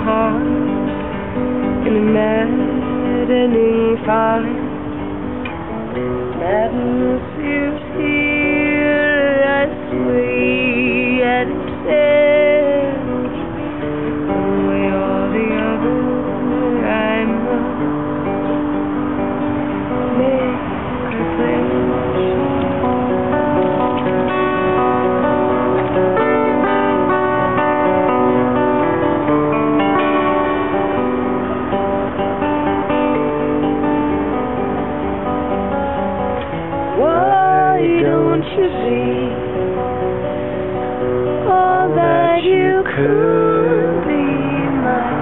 my heart in a maddening fire. Madness you hear as sweet and sad. One way or the other, I must make a change. To be all that you could be mine.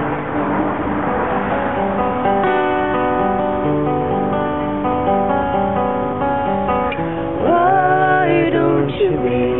Why don't you be